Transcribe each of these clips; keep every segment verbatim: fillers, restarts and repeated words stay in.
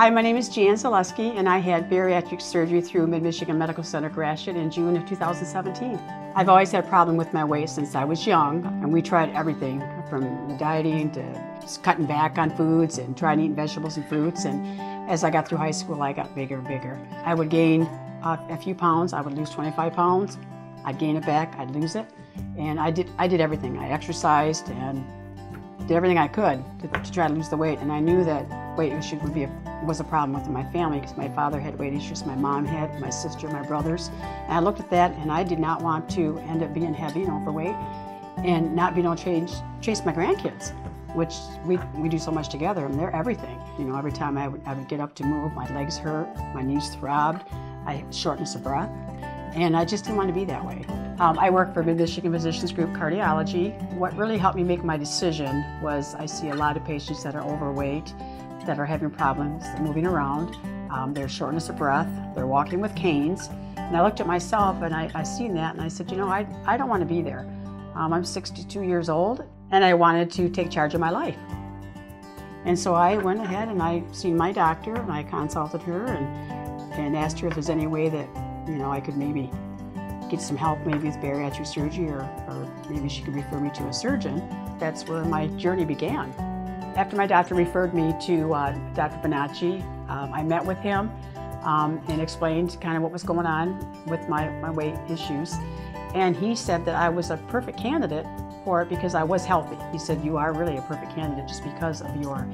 Hi, my name is Jan Zaleski, and I had bariatric surgery through MidMichigan Medical Center Gratiot in June of two thousand seventeen. I've always had a problem with my weight since I was young, and we tried everything from dieting to just cutting back on foods and trying eating vegetables and fruits. And as I got through high school, I got bigger and bigger. I would gain a, a few pounds. I would lose twenty-five pounds. I'd gain it back. I'd lose it. And I did, I did everything. I exercised and did everything I could to, to try to lose the weight, and I knew that weight issue would be a, was a problem within my family because my father had weight issues, my mom had, my sister, my brothers. And I looked at that, and I did not want to end up being heavy and overweight and not being able to change, chase my grandkids, which we, we do so much together, and they're everything. You know, every time I would, I would get up to move, my legs hurt, my knees throbbed, I had shortness of breath, and I just didn't want to be that way. Um, I work for Mid Michigan Physicians Group Cardiology. What really helped me make my decision was I see a lot of patients that are overweight, that are having problems moving around, um, their shortness of breath, they're walking with canes. And I looked at myself and I, I seen that, and I said, you know, I, I don't want to be there. Um, I'm sixty-two years old, and I wanted to take charge of my life. And so I went ahead and I seen my doctor, and I consulted her and, and asked her if there's any way that, you know, I could maybe get some help, maybe with bariatric surgery, or, or maybe she could refer me to a surgeon. That's where my journey began. After my doctor referred me to uh, Doctor Bonacci, um, I met with him um, and explained kind of what was going on with my, my weight issues. And he said that I was a perfect candidate for it because I was healthy. He said, you are really a perfect candidate just because of your,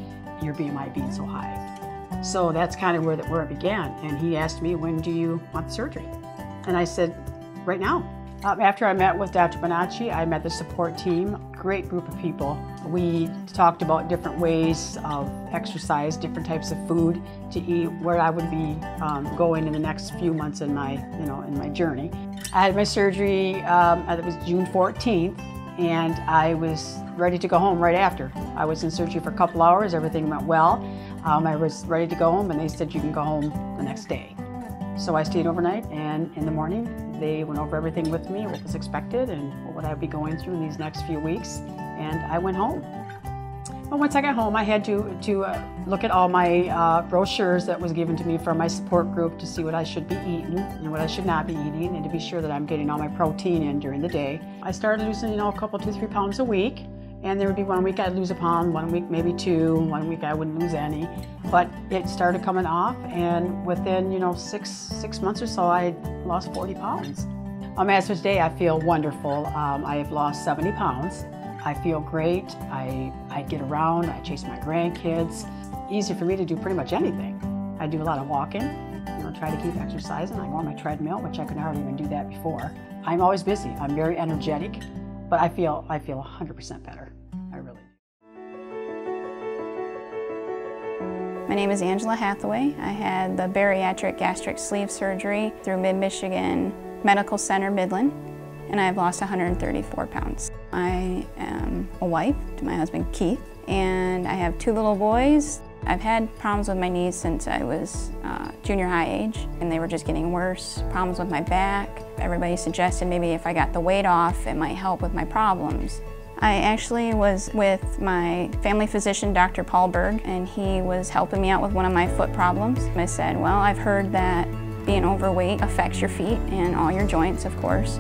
your B M I being so high. So that's kind of where, the, where it began. And he asked me, when do you want surgery? And I said, right now. Um, after I met with Doctor Bonacci, I met the support team, great group of people. We talked about different ways of exercise, different types of food to eat, where I would be um, going in the next few months in my, you know, in my journey. I had my surgery, um, it was June fourteenth, and I was ready to go home right after. I was in surgery for a couple hours, everything went well. Um, I was ready to go home, and they said, you can go home the next day. So I stayed overnight, and in the morning, they went over everything with me, what was expected, and what I would be going through in these next few weeks, and I went home. But once I got home, I had to, to uh, look at all my uh, brochures that was given to me from my support group to see what I should be eating and what I should not be eating, and to be sure that I'm getting all my protein in during the day. I started losing, you know, a couple, two, three pounds a week, and there would be one week I'd lose a pound, one week maybe two, one week I wouldn't lose any. But it started coming off, and within, you know, six six months or so, I had lost forty pounds. Um, as of today, I feel wonderful. Um, I have lost seventy pounds. I feel great. I, I get around, I chase my grandkids. Easy for me to do pretty much anything. I do a lot of walking, you know, try to keep exercising. I go on my treadmill, which I could hardly even do that before. I'm always busy, I'm very energetic. But I feel, I feel one hundred percent better, I really do. My name is Angela Hathaway. I had the bariatric gastric sleeve surgery through MidMichigan Medical Center Midland, and I've lost one hundred thirty-four pounds. I am a wife to my husband Keith, and I have two little boys. I've had problems with my knees since I was uh, junior high age, and they were just getting worse. Problems with my back. Everybody suggested maybe if I got the weight off, it might help with my problems. I actually was with my family physician, Doctor Paul Berg, and he was helping me out with one of my foot problems. I said, well, I've heard that being overweight affects your feet and all your joints, of course.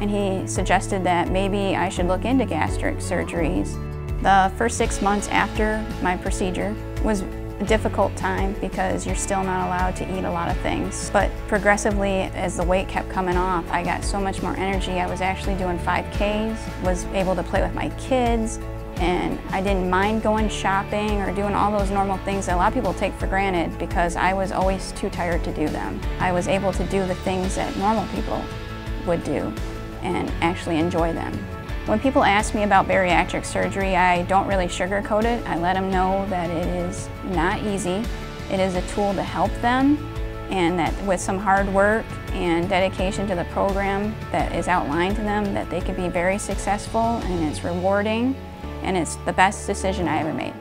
And he suggested that maybe I should look into gastric surgeries. The first six months after my procedure was a difficult time because you're still not allowed to eat a lot of things. But progressively, as the weight kept coming off, I got so much more energy. I was actually doing five Ks, was able to play with my kids, and I didn't mind going shopping or doing all those normal things that a lot of people take for granted because I was always too tired to do them. I was able to do the things that normal people would do and actually enjoy them. When people ask me about bariatric surgery, I don't really sugarcoat it. I let them know that it is not easy. It is a tool to help them, and that with some hard work and dedication to the program that is outlined to them, that they could be very successful, and it's rewarding, and it's the best decision I ever made.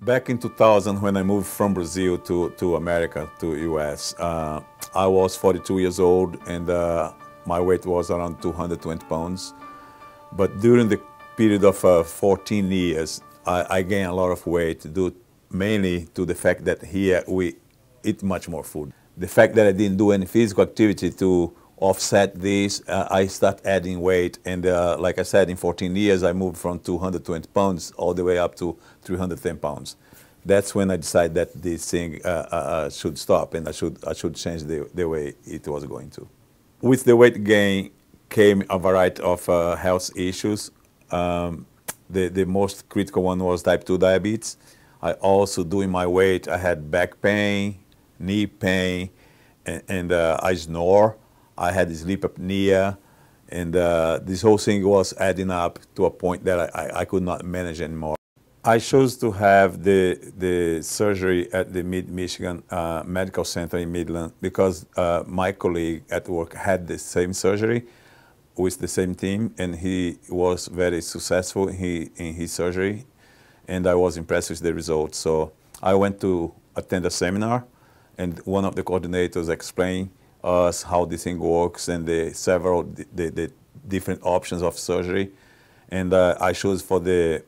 Back in two thousand, when I moved from Brazil to, to America, to U S, uh, I was forty-two years old, and uh, my weight was around two hundred twenty pounds. But during the period of uh, fourteen years, I, I gained a lot of weight due mainly to the fact that here we eat much more food. The fact that I didn't do any physical activity to offset this, uh, I started adding weight, and uh, like I said, in fourteen years I moved from two hundred twenty pounds all the way up to three hundred ten pounds. That's when I decided that this thing uh, uh, should stop, and I should, I should change the, the way it was going to. With the weight gain came a variety of uh, health issues. Um, the, the most critical one was type two diabetes. I also, doing my weight, I had back pain, knee pain, and, and uh, I snore. I had sleep apnea, and uh, this whole thing was adding up to a point that I, I could not manage anymore. I chose to have the, the surgery at the Mid-Michigan uh, Medical Center in Midland because uh, my colleague at work had the same surgery with the same team, and he was very successful in his, in his surgery, and I was impressed with the results. So I went to attend a seminar, and one of the coordinators explained us how this thing works and the several the, the different options of surgery, and uh, I chose for the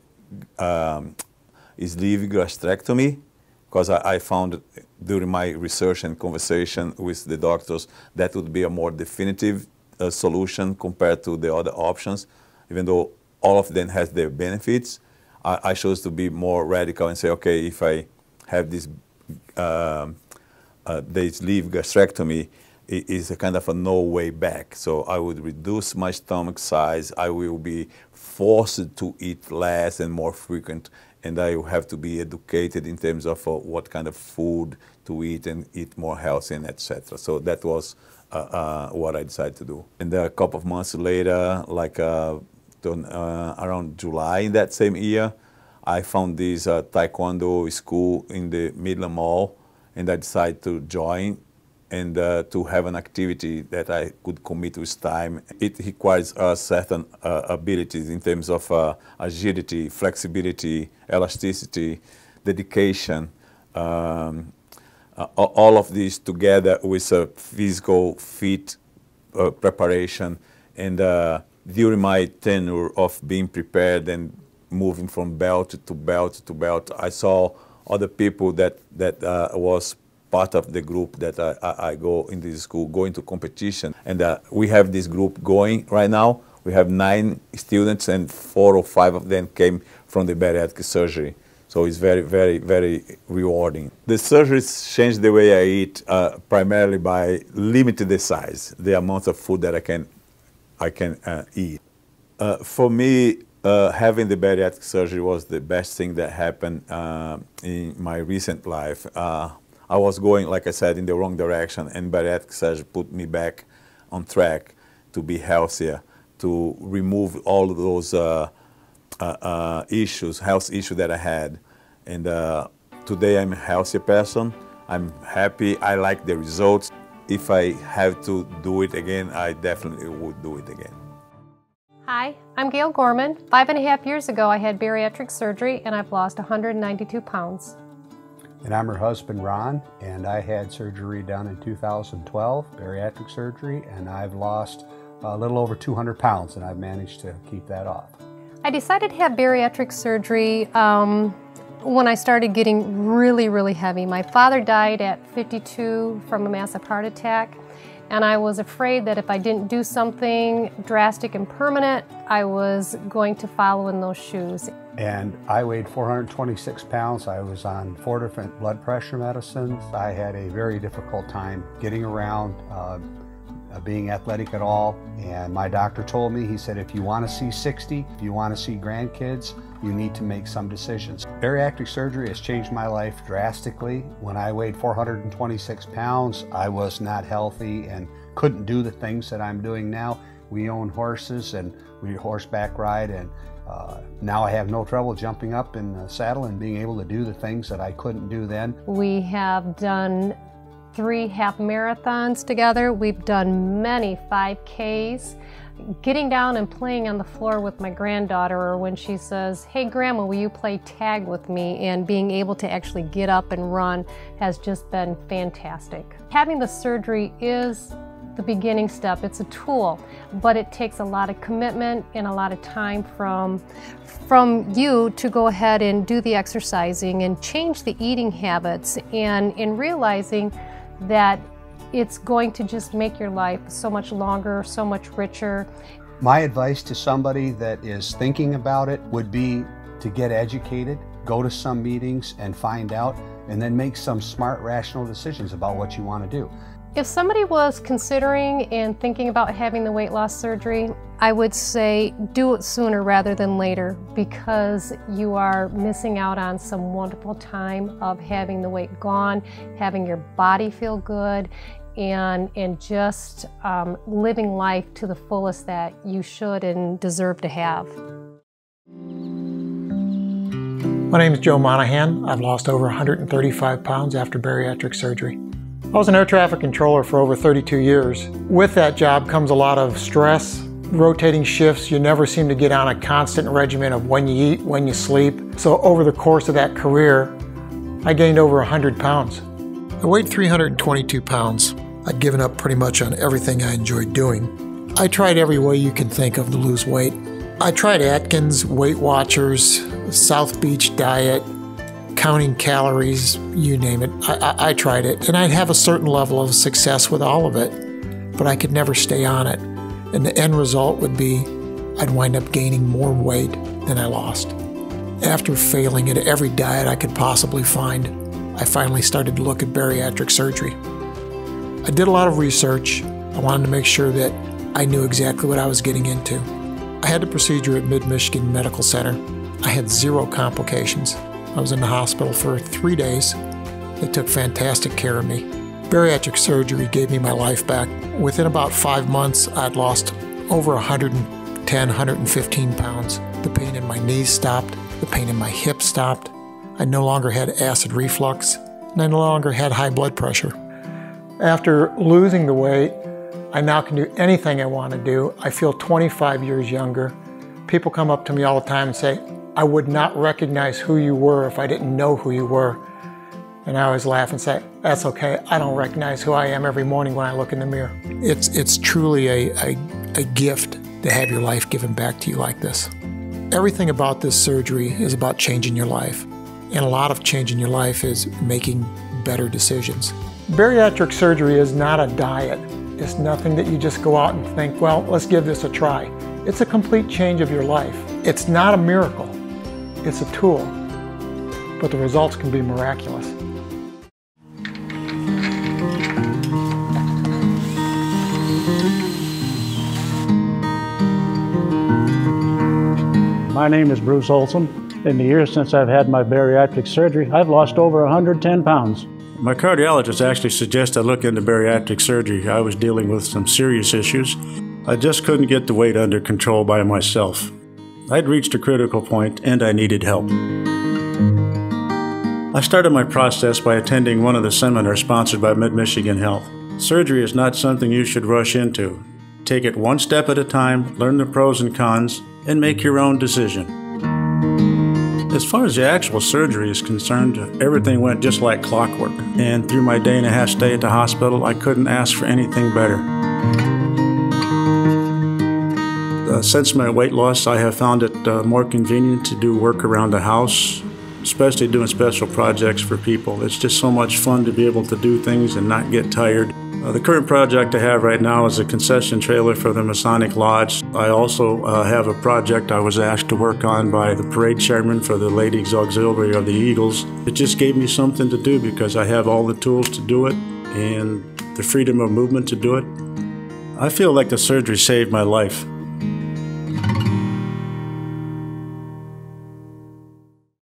um, sleeve gastrectomy because I, I found during my research and conversation with the doctors that would be a more definitive uh, solution compared to the other options. Even though all of them has their benefits, I, I chose to be more radical and say, okay, if I have this uh, uh, the sleeve gastrectomy, it is a kind of a no way back. So I would reduce my stomach size, I will be forced to eat less and more frequent, and I will have to be educated in terms of uh, what kind of food to eat and eat more healthy and et cetera. So that was uh, uh, what I decided to do. And a couple of months later, like uh, uh, around July in that same year, I found this uh, Taekwondo school in the Midland Mall, and I decided to join and uh, to have an activity that I could commit with time. It requires uh, certain uh, abilities in terms of uh, agility, flexibility, elasticity, dedication. Um, uh, all of these together with a physical fit uh, preparation. And uh, during my tenure of being prepared and moving from belt to belt to belt, I saw other people that, that uh, was part of the group that I, I, I go in this school, going to competition. And uh, we have this group going right now. We have nine students, and four or five of them came from the bariatric surgery. So it's very, very, very rewarding. The surgeries changed the way I eat uh, primarily by limiting the size, the amount of food that I can, I can uh, eat. Uh, for me, uh, having the bariatric surgery was the best thing that happened uh, in my recent life. Uh, I was going, like I said, in the wrong direction, and bariatric surgery put me back on track to be healthier, to remove all of those uh, uh, uh, issues, health issues that I had. And uh, today I'm a healthier person. I'm happy. I like the results. If I have to do it again, I definitely would do it again. Hi, I'm Gail Gorman. Five and a half years ago, I had bariatric surgery, and I've lost one hundred ninety-two pounds. And I'm her husband, Ron, and I had surgery done in two thousand twelve, bariatric surgery, and I've lost a little over two hundred pounds, and I've managed to keep that off. I decided to have bariatric surgery um, when I started getting really, really heavy. My father died at fifty-two from a massive heart attack, and I was afraid that if I didn't do something drastic and permanent, I was going to follow in those shoes. And I weighed four hundred twenty-six pounds. I was on four different blood pressure medicines. I had a very difficult time getting around, uh, being athletic at all. And my doctor told me, he said, if you want to see sixty, if you want to see grandkids, you need to make some decisions. Bariatric surgery has changed my life drastically. When I weighed four hundred twenty-six pounds, I was not healthy and couldn't do the things that I'm doing now. We own horses, and we horseback ride, and Uh, now I have no trouble jumping up in the saddle and being able to do the things that I couldn't do then. We have done three half marathons together. We've done many five Ks. Getting down and playing on the floor with my granddaughter, or when she says, hey Grandma, will you play tag with me, and being able to actually get up and run has just been fantastic. Having the surgery is the beginning step. It's a tool, but it takes a lot of commitment and a lot of time from, from you to go ahead and do the exercising and change the eating habits, and in realizing that it's going to just make your life so much longer, so much richer. My advice to somebody that is thinking about it would be to get educated, go to some meetings and find out, and then make some smart, rational decisions about what you want to do. If somebody was considering and thinking about having the weight loss surgery, I would say do it sooner rather than later, because you are missing out on some wonderful time of having the weight gone, having your body feel good, and, and just um, living life to the fullest that you should and deserve to have. My name is Joe Monahan. I've lost over one hundred thirty-five pounds after bariatric surgery. I was an air traffic controller for over thirty-two years. With that job comes a lot of stress, rotating shifts. You never seem to get on a constant regimen of when you eat, when you sleep. So over the course of that career, I gained over one hundred pounds. I weighed three hundred twenty-two pounds. I'd given up pretty much on everything I enjoyed doing. I tried every way you can think of to lose weight. I tried Atkins, Weight Watchers, South Beach diet, counting calories, you name it. I, I, I tried it, and I'd have a certain level of success with all of it, but I could never stay on it. And the end result would be I'd wind up gaining more weight than I lost. After failing at every diet I could possibly find, I finally started to look at bariatric surgery. I did a lot of research. I wanted to make sure that I knew exactly what I was getting into. I had the procedure at MidMichigan Medical Center. I had zero complications. I was in the hospital for three days. They took fantastic care of me. Bariatric surgery gave me my life back. Within about five months, I'd lost over one hundred ten, one hundred fifteen pounds. The pain in my knees stopped. The pain in my hips stopped. I no longer had acid reflux, and I no longer had high blood pressure. After losing the weight, I now can do anything I want to do. I feel twenty-five years younger. People come up to me all the time and say, I would not recognize who you were if I didn't know who you were. And I always laugh and say, that's okay, I don't recognize who I am every morning when I look in the mirror. It's, it's truly a, a, a gift to have your life given back to you like this. Everything about this surgery is about changing your life. And a lot of change in your life is making better decisions. Bariatric surgery is not a diet. It's nothing that you just go out and think, well, let's give this a try. It's a complete change of your life. It's not a miracle. It's a tool, but the results can be miraculous. My name is Bruce Olson. In the years since I've had my bariatric surgery, I've lost over one hundred ten pounds. My cardiologist actually suggested I look into bariatric surgery. I was dealing with some serious issues. I just couldn't get the weight under control by myself. I'd reached a critical point, and I needed help. I started my process by attending one of the seminars sponsored by MidMichigan Health. Surgery is not something you should rush into. Take it one step at a time, learn the pros and cons, and make your own decision. As far as the actual surgery is concerned, everything went just like clockwork, and through my day and a half stay at the hospital, I couldn't ask for anything better. Uh, since my weight loss, I have found it uh, more convenient to do work around the house, especially doing special projects for people. It's just so much fun to be able to do things and not get tired. Uh, the current project I have right now is a concession trailer for the Masonic Lodge. I also uh, have a project I was asked to work on by the parade chairman for the Ladies Auxiliary of the Eagles. It just gave me something to do because I have all the tools to do it and the freedom of movement to do it. I feel like the surgery saved my life.